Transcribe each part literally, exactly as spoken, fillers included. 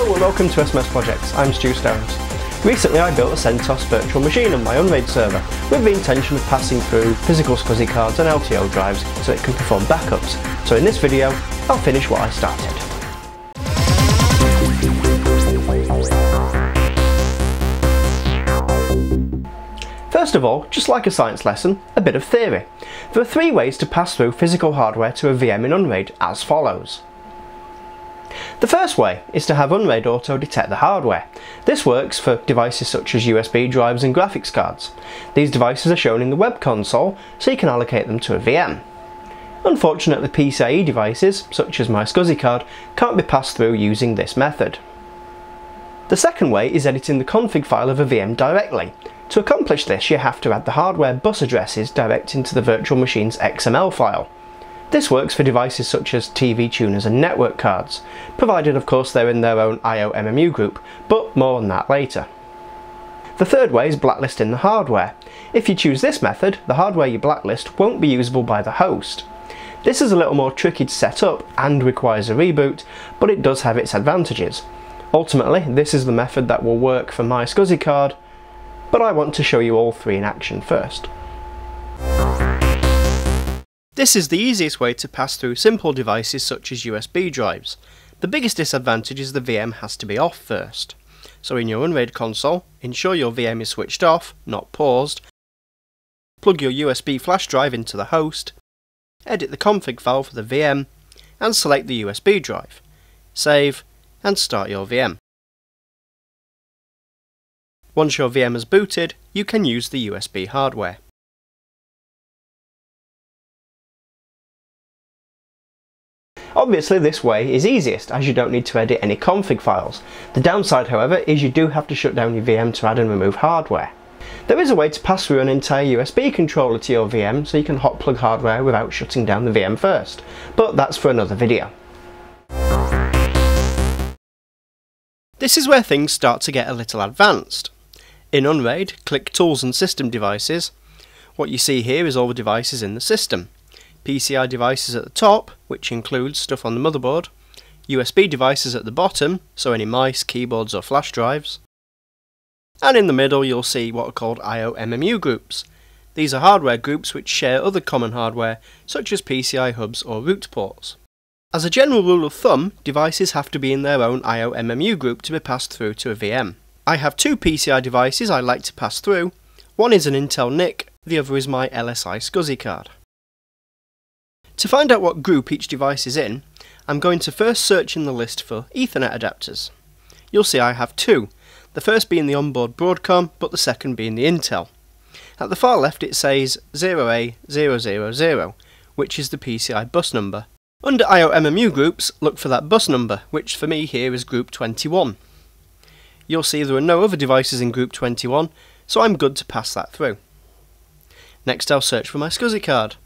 Hello and welcome to S M S Projects, I'm Stu Stones. Recently I built a CentOS virtual machine on my Unraid server with the intention of passing through physical S C S I cards and L T O drives so it can perform backups. So in this video, I'll finish what I started. First of all, just like a science lesson, a bit of theory. There are three ways to pass through physical hardware to a V M in Unraid as follows. The first way is to have Unraid auto detect the hardware. This works for devices such as U S B drives and graphics cards. These devices are shown in the web console, so you can allocate them to a V M. Unfortunately, P C I E devices, such as my S C S I card, can't be passed through using this method. The second way is editing the config file of a V M directly. To accomplish this, you have to add the hardware bus addresses direct into the virtual machine's X M L file. This works for devices such as T V tuners and network cards, provided of course they're in their own I O M M U group, but more on that later. The third way is blacklisting the hardware. If you choose this method, the hardware you blacklist won't be usable by the host. This is a little more tricky to set up and requires a reboot, but it does have its advantages. Ultimately, this is the method that will work for my S C S I card, but I want to show you all three in action first. This is the easiest way to pass through simple devices such as U S B drives. The biggest disadvantage is the V M has to be off first. So in your Unraid console, ensure your V M is switched off, not paused, plug your U S B flash drive into the host, edit the config file for the V M, and select the U S B drive. Save, and start your V M. Once your V M has booted, you can use the U S B hardware. Obviously this way is easiest as you don't need to edit any config files. The downside however is you do have to shut down your V M to add and remove hardware. There is a way to pass through an entire U S B controller to your V M so you can hot plug hardware without shutting down the V M first, but that's for another video. This is where things start to get a little advanced. In Unraid, click Tools and System Devices. What you see here is all the devices in the system. P C I devices at the top, which includes stuff on the motherboard. U S B devices at the bottom, so any mice, keyboards or flash drives. And in the middle you'll see what are called I O M M U groups. These are hardware groups which share other common hardware, such as P C I hubs or root ports. As a general rule of thumb, devices have to be in their own I O M M U group to be passed through to a V M. I have two P C I devices I like to pass through. One is an Intel N I C, the other is my L S I S C S I card. To find out what group each device is in, I'm going to first search in the list for Ethernet adapters. You'll see I have two, the first being the onboard Broadcom, but the second being the Intel. At the far left it says zero A zero zero zero, which is the P C I bus number. Under I O M M U groups, look for that bus number, which for me here is group twenty-one. You'll see there are no other devices in group twenty-one, so I'm good to pass that through. Next I'll search for my S C S I card.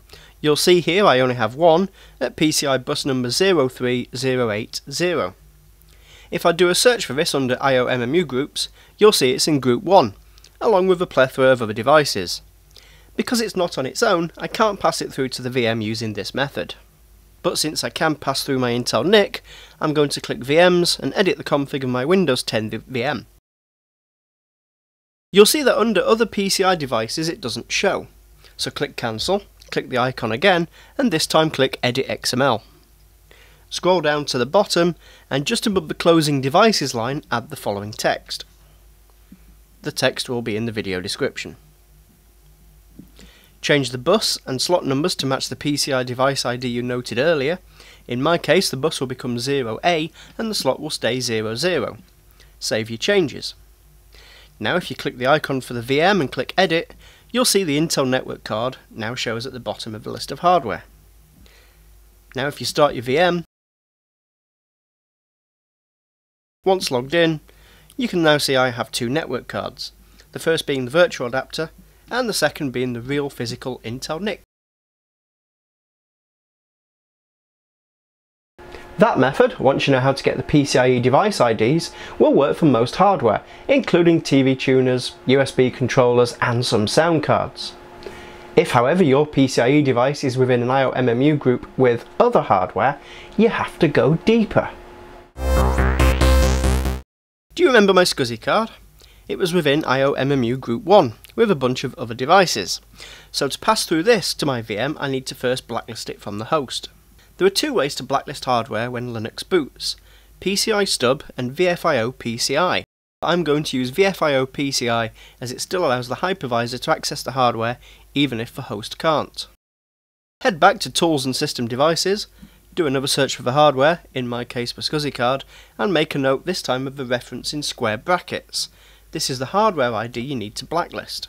You'll see here I only have one at P C I bus number zero three zero eight zero. If I do a search for this under I O M M U groups, you'll see it's in group one, along with a plethora of other devices. Because it's not on its own, I can't pass it through to the V M using this method. But since I can pass through my Intel N I C, I'm going to click V Ms and edit the config of my Windows ten V M. You'll see that under other P C I devices it doesn't show, so click cancel, click the icon again, and this time click edit X M L. Scroll down to the bottom and just above the closing devices line add the following text. The text will be in the video description. Change the bus and slot numbers to match the P C I device I D you noted earlier. In my case, the bus will become zero A and the slot will stay zero zero. Save your changes. Now if you click the icon for the V M and click edit, you'll see the Intel network card now shows at the bottom of the list of hardware. Now if you start your V M, once logged in, you can now see I have two network cards, the first being the virtual adapter, and the second being the real physical Intel N I C. That method, once you know how to get the P C I E device I Ds, will work for most hardware, including T V tuners, U S B controllers and some sound cards. If however your P C I E device is within an I O M M U group with other hardware, you have to go deeper. remember my SCSI card? It was within I O M M U Group one, with a bunch of other devices. So to pass through this to my V M, I need to first blacklist it from the host. There are two ways to blacklist hardware when Linux boots: P C I stub and V F I O P C I. I'm going to use V F I O P C I as it still allows the hypervisor to access the hardware even if the host can't. Head back to Tools and System Devices, do another search for the hardware, in my case the SCSI card, and make a note this time of the reference in square brackets. This is the hardware I D you need to blacklist.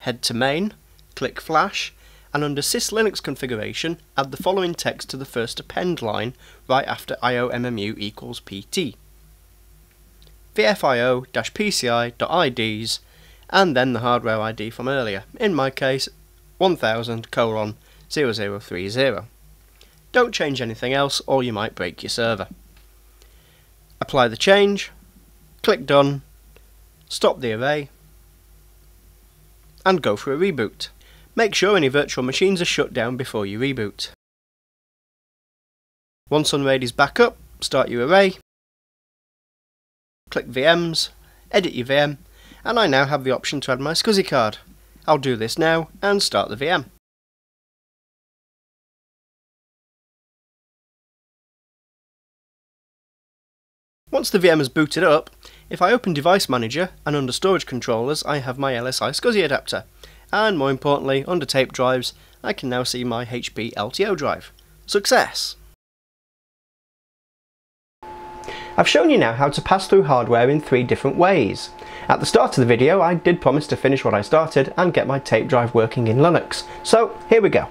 Head to Main, click Flash, and under Syslinux configuration, add the following text to the first append line right after I O M M U equals P T. V F I O P C I.ids, and then the hardware I D from earlier, in my case one thousand colon zero zero three zero. Don't change anything else or you might break your server. Apply the change, click Done, stop the array, and go for a reboot. Make sure any virtual machines are shut down before you reboot. Once Unraid is back up, start your array, click V Ms, edit your V M, and I now have the option to add my SCSI card. I'll do this now and start the V M. Once the V M has booted up, if I open Device Manager and under Storage Controllers I have my L S I SCSI adapter, and more importantly under Tape Drives I can now see my H P L T O drive. Success! I've shown you now how to pass through hardware in three different ways. At the start of the video I did promise to finish what I started and get my tape drive working in Linux, so here we go.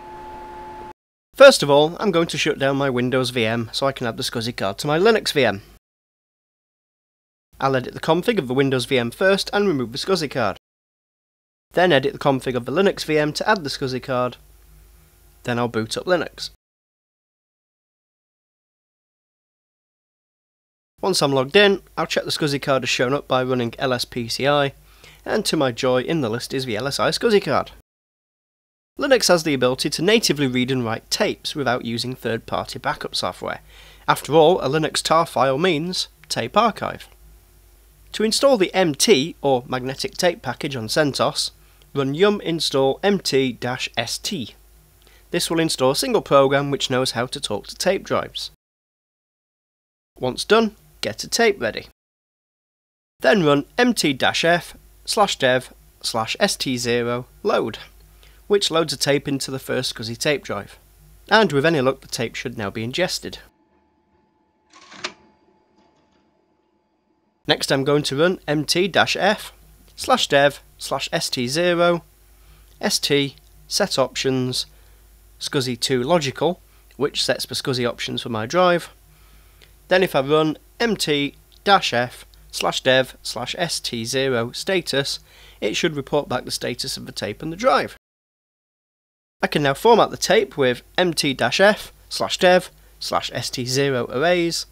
First of all, I'm going to shut down my Windows V M so I can add the SCSI card to my Linux V M. I'll edit the config of the Windows V M first and remove the SCSI card. Then edit the config of the Linux V M to add the SCSI card. Then I'll boot up Linux. Once I'm logged in, I'll check the SCSI card is shown up by running L S P C I, and to my joy in the list is the L S I SCSI card. Linux has the ability to natively read and write tapes without using third-party backup software. After all, a Linux tar file means tape archive. To install the M T, or magnetic tape package, on CentOS, run yum install M T dash S T. This will install a single program which knows how to talk to tape drives. Once done, get a tape ready. Then run M T dash F slash dev slash S T zero load, which loads a tape into the first SCSI tape drive. And with any luck the tape should now be ingested. Next I'm going to run M T dash F slash dev slash S T zero S T set options SCSI two logical, which sets the SCSI options for my drive. Then if I run M T dash F slash dev slash S T zero status, it should report back the status of the tape and the drive. I can now format the tape with M T dash F slash dev slash S T zero arrays.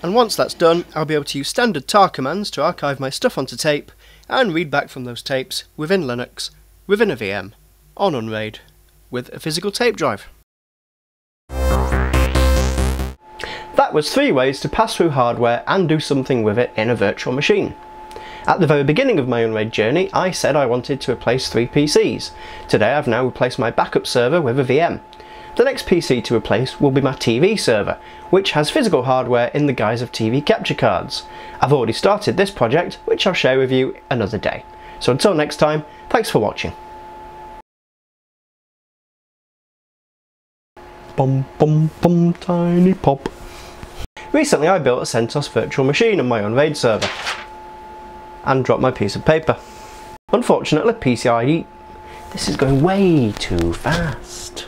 And once that's done, I'll be able to use standard tar commands to archive my stuff onto tape and read back from those tapes within Linux, within a V M, on Unraid, with a physical tape drive. That was three ways to pass through hardware and do something with it in a virtual machine. At the very beginning of my Unraid journey, I said I wanted to replace three P Cs. Today I've now replaced my backup server with a V M. The next P C to replace will be my T V server, which has physical hardware in the guise of T V capture cards. I've already started this project, which I'll share with you another day. So until next time, thanks for watching. Bum bum bum tiny pop. Recently I built a CentOS virtual machine on my Unraid server and dropped my piece of paper. Unfortunately, PCIe... This is going way too fast.